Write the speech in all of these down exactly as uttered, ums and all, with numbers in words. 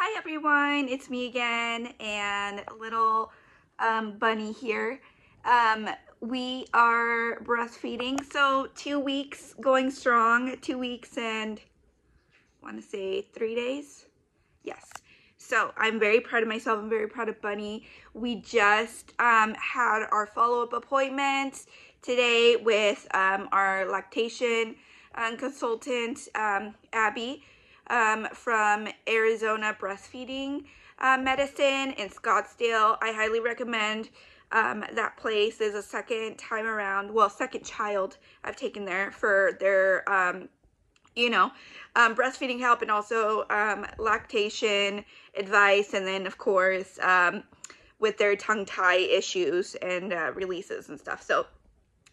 Hi everyone, it's me again and little um, bunny here. Um, we are breastfeeding, so two weeks going strong, two weeks and I want to say three days. Yes, so I'm very proud of myself. I'm very proud of Bunny. We just um, had our follow-up appointment today with um, our lactation um, consultant, um, Abby. Um, from Arizona Breastfeeding uh, Medicine in Scottsdale. I highly recommend um, that place. There's a second time around, well, second child I've taken there for their, um, you know, um, breastfeeding help and also um, lactation advice. And then, of course, um, with their tongue tie issues and uh, releases and stuff. So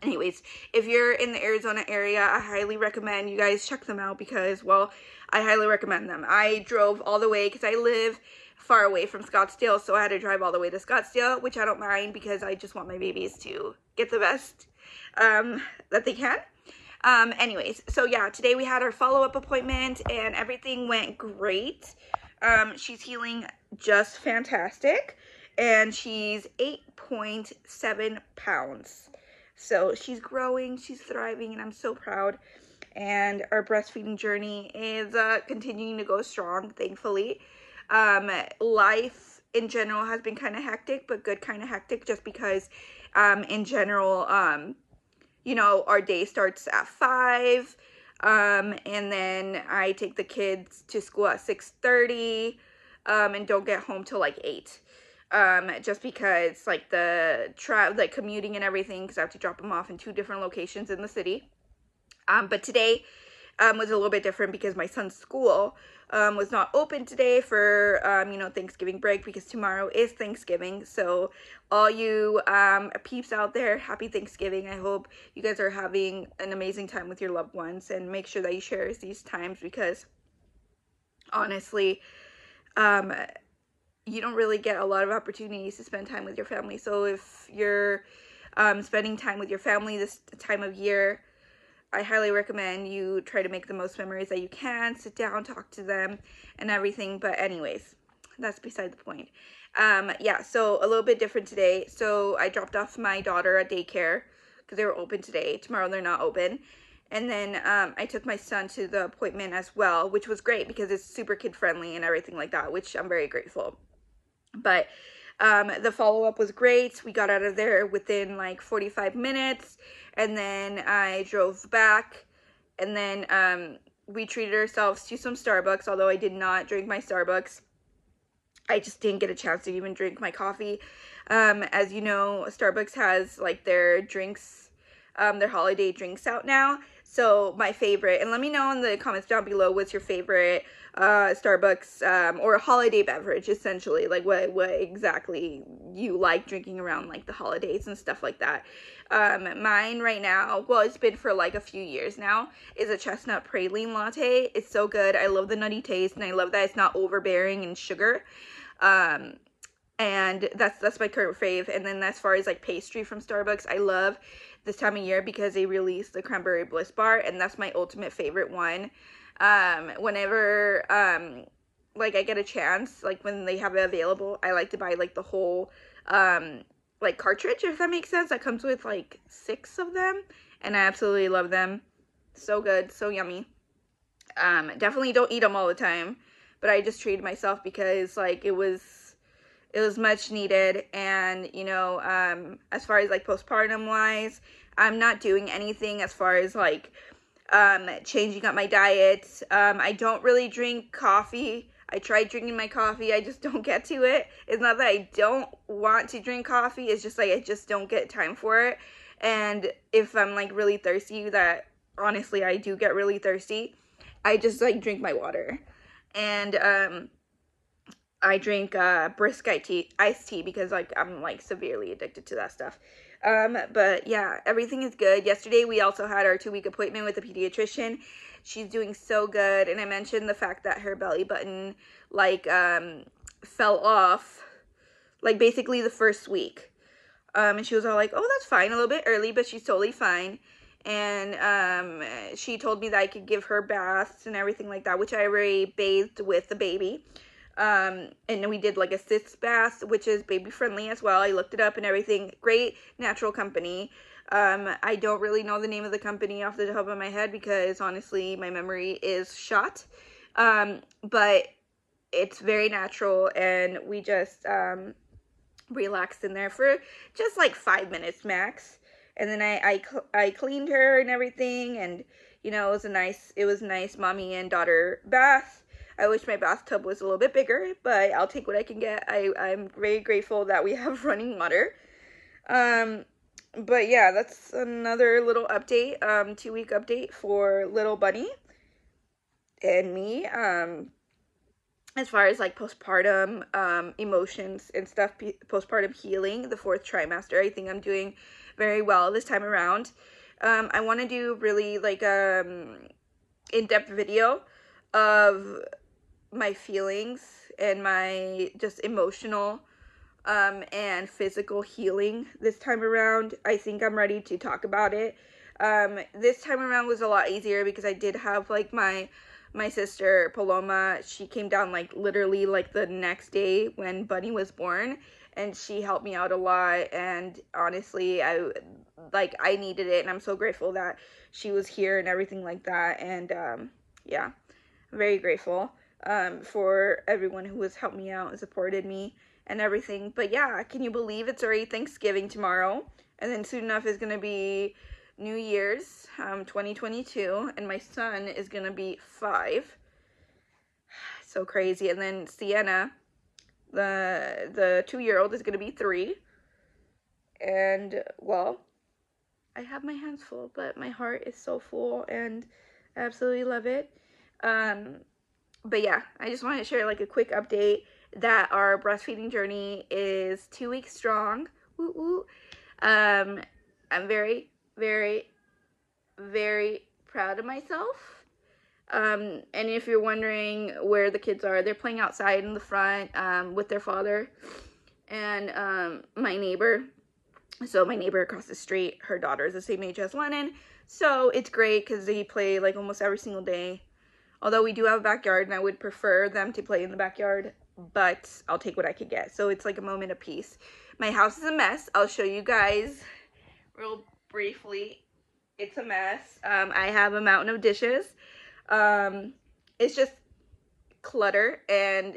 anyways, if you're in the Arizona area, I highly recommend you guys check them out because, well, I highly recommend them. I drove all the way because I live far away from Scottsdale, so I had to drive all the way to Scottsdale, which I don't mind because I just want my babies to get the best um, that they can. Um, anyways, so yeah, today we had our follow-up appointment and everything went great. Um, she's healing just fantastic, and she's eight point seven pounds. So she's growing, she's thriving, and I'm so proud. And our breastfeeding journey is uh, continuing to go strong, thankfully. Um, life in general has been kind of hectic, but good kind of hectic just because um, in general, um, you know, our day starts at five. Um, and then I take the kids to school at six thirty um, and don't get home till like eight. Um, just because like the tra like commuting and everything, because I have to drop them off in two different locations in the city. Um, but today, um, was a little bit different because my son's school, um, was not open today for, um, you know, Thanksgiving break because tomorrow is Thanksgiving. So all you, um, peeps out there, happy Thanksgiving. I hope you guys are having an amazing time with your loved ones and make sure that you share these times because honestly, um, you don't really get a lot of opportunities to spend time with your family. So if you're um, spending time with your family this time of year, I highly recommend you try to make the most memories that you can, sit down, talk to them and everything. But anyways, that's beside the point. Um, yeah, so a little bit different today. So I dropped off my daughter at daycare because they were open today. Tomorrow they're not open. And then um, I took my son to the appointment as well, which was great because it's super kid friendly and everything like that, which I'm very grateful. But um, the follow-up was great. We got out of there within like forty-five minutes and then I drove back and then um, we treated ourselves to some Starbucks, although I did not drink my Starbucks. I just didn't get a chance to even drink my coffee. Um, as you know, Starbucks has like their drinks, um, their holiday drinks out now. So my favorite, and let me know in the comments down below what's your favorite uh, Starbucks um, or a holiday beverage, essentially, like what, what exactly you like drinking around like the holidays and stuff like that. Um, mine right now, well, it's been for like a few years now, is a Chestnut Praline Latte. It's so good. I love the nutty taste and I love that it's not overbearing in sugar. Um, and that's, that's my current fave. And then as far as like pastry from Starbucks, I love this time of year because they released the Cranberry Bliss Bar and that's my ultimate favorite one. Um, whenever, um, like I get a chance, like when they have it available, I like to buy like the whole, um, like cartridge, if that makes sense. That comes with like six of them and I absolutely love them. So good. So yummy. Um, definitely don't eat them all the time, but I just treated myself because like it was, it was much needed. And, you know, um, as far as like postpartum wise, I'm not doing anything as far as like, um, changing up my diet. Um, I don't really drink coffee. I tried drinking my coffee. I just don't get to it. It's not that I don't want to drink coffee. It's just like, I just don't get time for it. And if I'm like really thirsty, that honestly, I do get really thirsty. I just like drink my water and, um, I drink uh, Brisk tea, iced tea because like I'm like severely addicted to that stuff. Um, but yeah, everything is good. Yesterday, we also had our two-week appointment with a pediatrician. She's doing so good. And I mentioned the fact that her belly button like um, fell off like basically the first week. Um, and she was all like, oh, that's fine. A little bit early, but she's totally fine. And um, she told me that I could give her baths and everything like that, which I already bathed with the baby. Um, and then we did like a sitz bath, which is baby friendly as well. I looked it up and everything. Great natural company. Um, I don't really know the name of the company off the top of my head because honestly, my memory is shot. Um, but it's very natural, and we just, um, relaxed in there for just like five minutes max. And then I, I, cl- I cleaned her and everything. And, you know, it was a nice, it was nice mommy and daughter bath. I wish my bathtub was a little bit bigger, but I'll take what I can get. I, I'm very grateful that we have running water. Um, but yeah, that's another little update, um, two week update for little bunny and me. Um, as far as like postpartum, um, emotions and stuff, postpartum healing, the fourth trimester, I think I'm doing very well this time around. Um, I want to do really like, um, in-depth video of my feelings and my just emotional um and physical healing this time around. I think I'm ready to talk about it. Um this time around was a lot easier because I did have like my my sister Paloma. She came down like literally like the next day when Bunny was born, and she helped me out a lot. And honestly, I like I needed it, and I'm so grateful that she was here and everything like that. And um yeah, I'm very grateful um for everyone who has helped me out and supported me and everything. But yeah, can you believe it's already Thanksgiving tomorrow? And then soon enough is going to be New Year's, um, twenty twenty-two. And my son is going to be five. So crazy. And then Sienna, the, the two-year-old, is going to be three. And, well, I have my hands full, but my heart is so full, and I absolutely love it. Um, but yeah, I just wanted to share like a quick update that our breastfeeding journey is two weeks strong. Woo woo. Um, I'm very, very, very proud of myself. Um, and if you're wondering where the kids are, they're playing outside in the front, um, with their father and, um, my neighbor. So my neighbor across the street, her daughter is the same age as Lennon. So it's great because they play like almost every single day. Although we do have a backyard, and I would prefer them to play in the backyard, but I'll take what I could get. So it's like a moment of peace. My house is a mess. I'll show you guys real briefly. It's a mess. Um, I have a mountain of dishes. Um, it's just clutter, and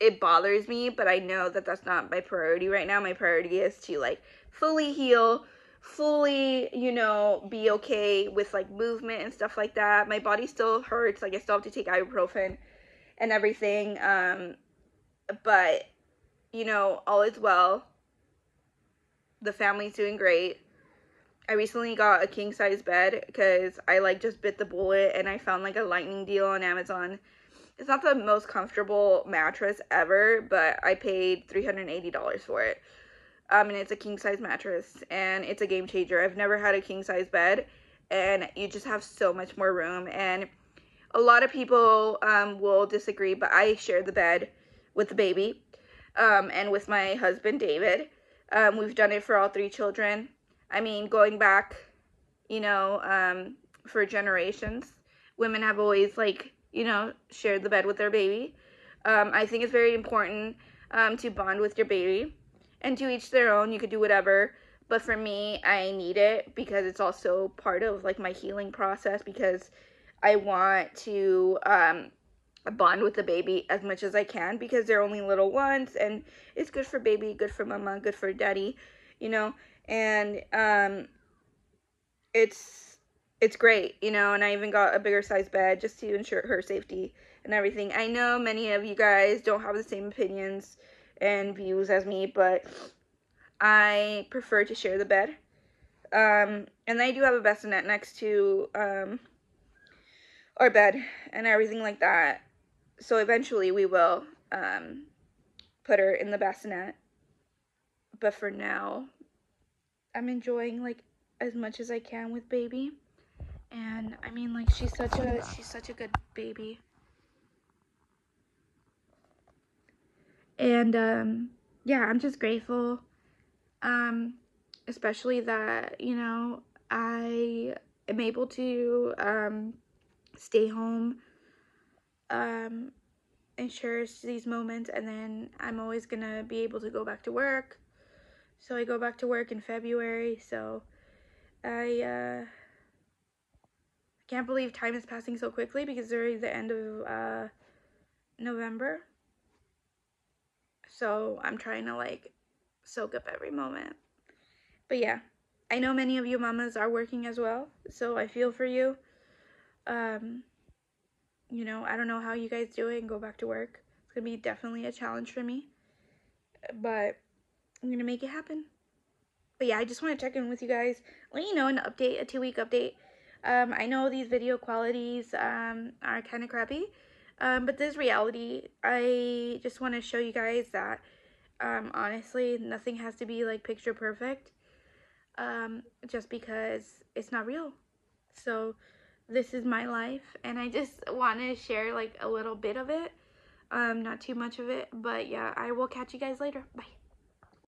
it bothers me, but I know that that's not my priority right now. My priority is to like fully heal, fully, you know, be okay with like movement and stuff like that. My body still hurts. Like I still have to take ibuprofen and everything. Um, but you know, all is well. The family's doing great. I recently got a king size bed because I like just bit the bullet, and I found like a lightning deal on Amazon. It's not the most comfortable mattress ever, but I paid three hundred eighty dollars for it. Um, and it's a king-size mattress, and it's a game changer. I've never had a king-size bed, and you just have so much more room. And a lot of people um, will disagree, but I share the bed with the baby um, and with my husband, David. Um, we've done it for all three children. I mean, going back, you know, um, for generations, women have always, like, you know, shared the bed with their baby. Um, I think it's very important um, to bond with your baby. And to each their own, you could do whatever. But for me, I need it because it's also part of, like, my healing process, because I want to um, bond with the baby as much as I can because they're only little ones. And it's good for baby, good for mama, good for daddy, you know. And um, it's, it's great, you know. And I even got a bigger size bed just to ensure her safety and everything. I know many of you guys don't have the same opinions and views as me, but I prefer to share the bed. Um, and I do have a bassinet next to um, our bed and everything like that. So eventually we will um, put her in the bassinet. But for now, I'm enjoying like as much as I can with baby. And I mean, like, she's such a she's such a good baby. And, um, yeah, I'm just grateful, um, especially that, you know, I am able to, um, stay home, um, and cherish these moments, and then I'm always gonna be able to go back to work. So I go back to work in February, so I uh, can't believe time is passing so quickly, because it's already the end of uh, November. So I'm trying to like soak up every moment. But yeah, I know many of you mamas are working as well, so I feel for you. Um, you know, I don't know how you guys do it and go back to work. It's gonna be definitely a challenge for me, but I'm gonna make it happen. But yeah, I just want to check in with you guys, let you know an update, a two-week update. Um, I know these video qualities um, are kind of crappy, um, but this reality, I just want to show you guys that um, honestly, nothing has to be like picture perfect, um, just because it's not real. So this is my life, and I just want to share like a little bit of it, um, not too much of it. But yeah, I will catch you guys later. Bye.